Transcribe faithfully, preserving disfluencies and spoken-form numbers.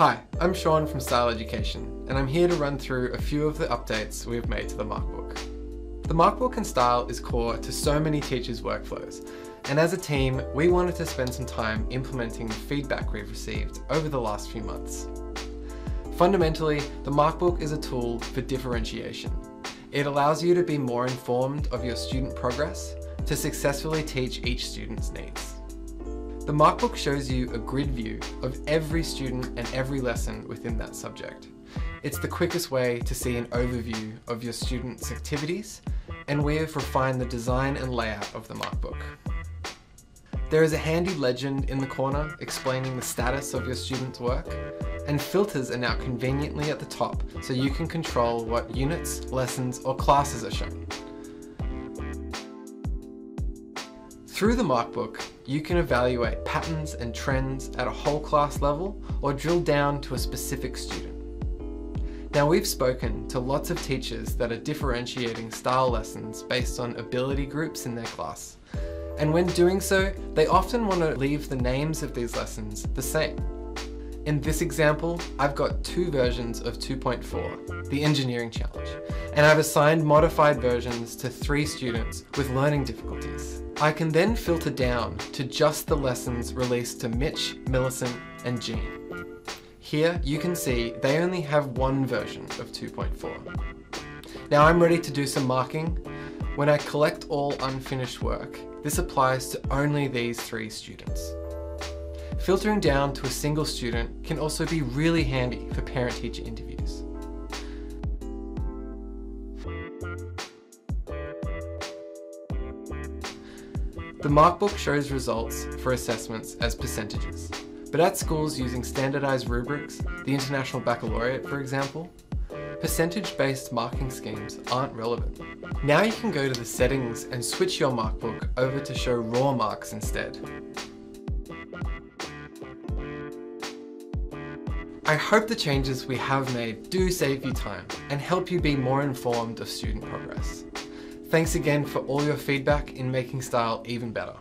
Hi, I'm Sean from Stile Education, and I'm here to run through a few of the updates we have made to the Markbook. The Markbook and Stile is core to so many teachers' workflows, and as a team, we wanted to spend some time implementing the feedback we've received over the last few months. Fundamentally, the Markbook is a tool for differentiation. It allows you to be more informed of your student progress to successfully teach each student's needs. The Markbook shows you a grid view of every student and every lesson within that subject. It's the quickest way to see an overview of your students' activities, and we have refined the design and layout of the Markbook. There is a handy legend in the corner explaining the status of your students' work, and filters are now conveniently at the top so you can control what units, lessons, or classes are shown. Through the Markbook, you can evaluate patterns and trends at a whole class level or drill down to a specific student. Now, we've spoken to lots of teachers that are differentiating style lessons based on ability groups in their class. And when doing so, they often want to leave the names of these lessons the same. In this example, I've got two versions of two point four, the engineering challenge, and I've assigned modified versions to three students with learning difficulties. I can then filter down to just the lessons released to Mitch, Millicent, and Jean. Here you can see they only have one version of two point four. Now I'm ready to do some marking. When I collect all unfinished work, this applies to only these three students. Filtering down to a single student can also be really handy for parent-teacher interviews. The Markbook shows results for assessments as percentages, but at schools using standardized rubrics, the International Baccalaureate for example, percentage-based marking schemes aren't relevant. Now you can go to the settings and switch your Markbook over to show raw marks instead. I hope the changes we have made do save you time and help you be more informed of student progress. Thanks again for all your feedback in making Stile even better.